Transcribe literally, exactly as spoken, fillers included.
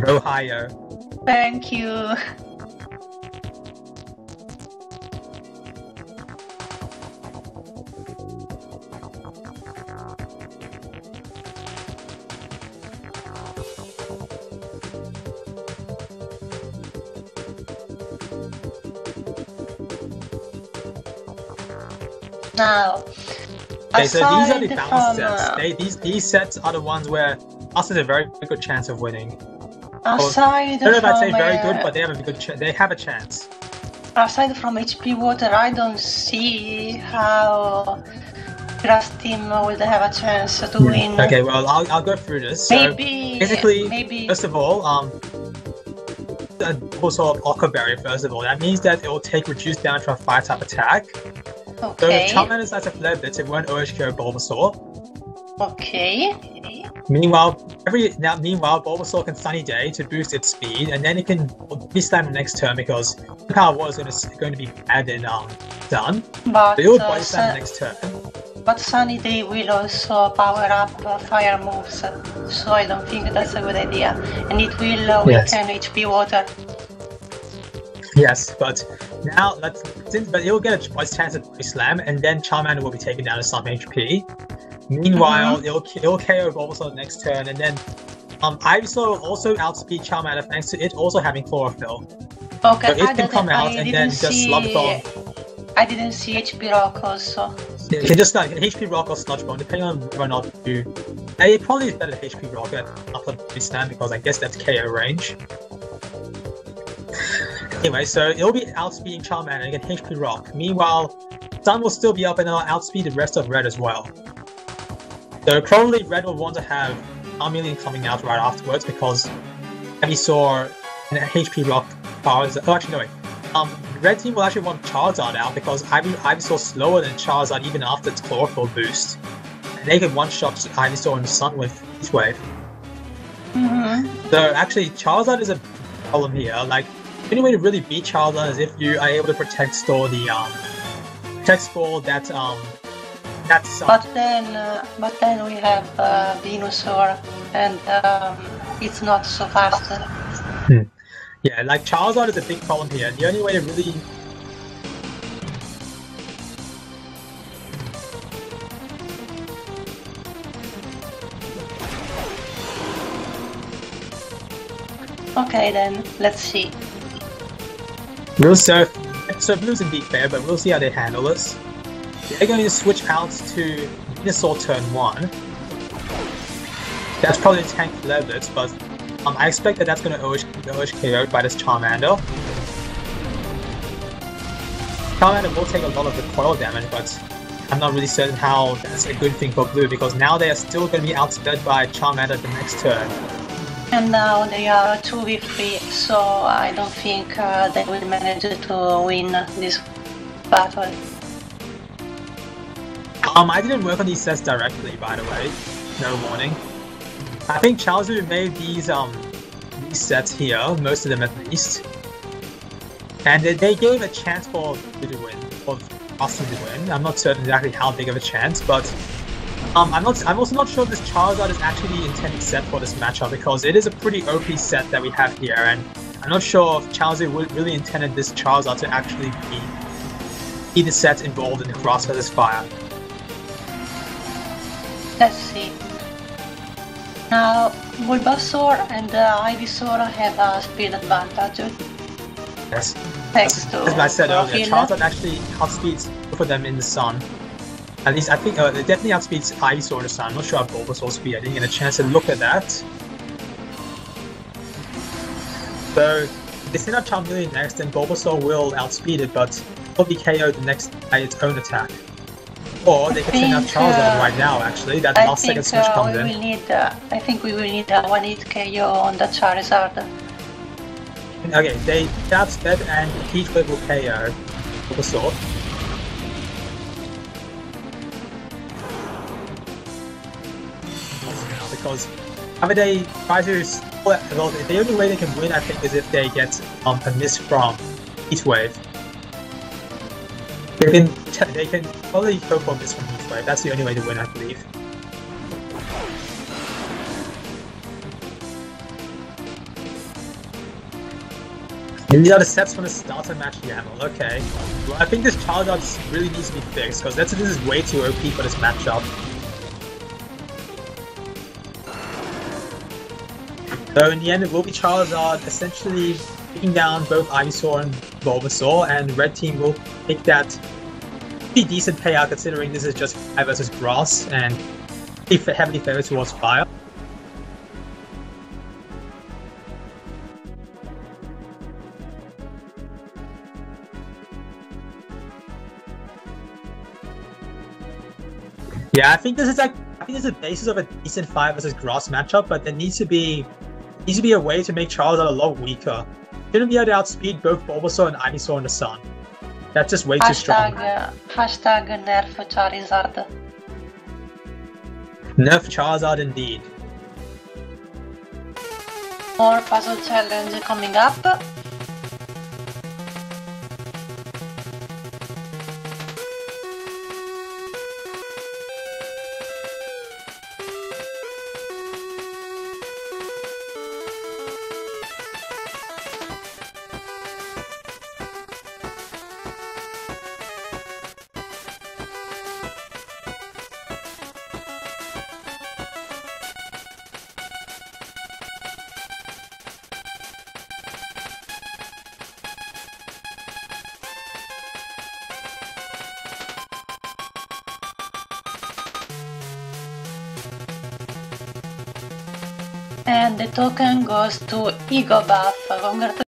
Go higher. Thank you. Now, okay, so these are the down sets. Uh, they, these these sets are the ones where us has a very good chance of winning. Aside from, I don't know if I'd say very uh, good, but they have a good ch they have a chance. Aside from H P Water, I don't see how Grass Team would have a chance to yeah. win. Okay, well, I'll I'll go through this. So maybe basically, maybe. first of all, um, a Bulbasaur of Aqua Berry. First of all, that means that it will take reduced damage from fire type attack. Okay. So if Charmander decides to Flare Blitz, it won't O H K Bulbasaur. Okay. Meanwhile, every now meanwhile, Bulbasaur can Sunny Day to boost its speed, and then it can B-Slam the next turn because the power was going to going to be bad and um done. But, but it will uh, B-Slam the next turn. But Sunny Day will also power up uh, fire moves, so I don't think that's a good idea, and it will uh, weaken yes. H P Water. Yes, but now let's since but it will get a choice chance at B-Slam, and then Charmander will be taken down to some H P. Meanwhile, mm-hmm. it'll, it'll K O Bulbasaur the next turn, and then um, Ivysaur will also outspeed Charmander thanks to it also having chlorophyll. Okay, so it I can come out I and then see... just Sludge Bomb. I didn't see H P Rock also. It can just like H P Rock or Sludge Bomb, depending on whether or not you. And it probably is better H P Rock than upper stand because I guess that's K O range. Anyway, so it'll be outspeeding Charmander and again H P Rock. Meanwhile, Sun will still be up and it'll outspeed the rest of Red as well. So probably Red will want to have Charmeleon coming out right afterwards because Ivysaur and H P Rock powers. Oh, actually no wait. Um, Red team will actually want Charizard out because Ivy Ivysaur's slower than Charizard even after its chlorophyll boost. And they could one-shot Ivysaur and Sun with Heatwave. Mm-hmm. So actually Charizard is a problem here. Like the only way to really beat Charizard is if you are able to protect store the um protect store that um. That's but then, uh, but then we have uh, Venusaur, and um, it's not so fast. Hmm. Yeah, like Charizard is a big problem here. The only way to really okay, then let's see. We'll so so blue's in deep fair, but we'll see how they handle this. They're going to switch out to Venusaur turn one. That's probably a tank Flare Blitz, but um, I expect that that's going to O H K O by this Charmander. Charmander will take a lot of the recoil damage, but I'm not really certain how that's a good thing for Blue because now they are still going to be outsped by Charmander the next turn. And now they are two v three, so I don't think uh, they will manage to win this battle. Um, I didn't work on these sets directly, by the way. No warning. I think Chalzu made these um these sets here, most of them at least. And they, they gave a chance for Blue to win, for Austin to win. I'm not certain exactly how big of a chance, but um, I'm not. I'm also not sure if this Charizard is actually the intended set for this matchup because it is a pretty O P set that we have here, and I'm not sure if Chalzu really intended this Charizard to actually be either set involved in the Cross versus Fire. Let's see. Now, Bulbasaur and uh, Ivysaur have a speed advantage. Yes. Thanks to As I said earlier, Charizard actually outspeeds both of them in the sun. At least I think uh, it definitely outspeeds Ivysaur in the sun. I'm not sure about Bulbasaur's speed. I didn't get a chance to look at that. So, if they send out Charmeleon next, then Bulbasaur will outspeed it, but it'll be K O'd the next by its own attack. Or they can send out Charizard uh, right now, actually. That I last think, second switch uh, comes we in. Will need, uh, I think we will need a one hit K O on the Charizard. Okay, they tap step and Heatwave will K O Bulbasaur. Because after they try to. Well, the only way they can win, I think, is if they get um, a miss from Heatwave. They can, they can probably hope on this from Heatwave. That's the only way to win, I believe. And these are the steps from the starter match Yamel. Okay. Well, I think this Charizard really needs to be fixed, because this is way too O P for this matchup. So in the end, it will be Charizard essentially taking down both Ivysaur and Bulbasaur, and Red Team will take that pretty decent payout considering this is just Fire versus Grass and heavily favored towards Fire. Yeah, I think this is like I think this is the basis of a decent Fire versus Grass matchup, but there needs to be needs to be a way to make Charizard a lot weaker. Shouldn't be able to outspeed both Bulbasaur and Ivysaur in the sun. That's just way hashtag, too strong. Uh, hashtag nerf Charizard. Nerf Charizard indeed. More puzzle challenge coming up. And the token goes to Ego Buff.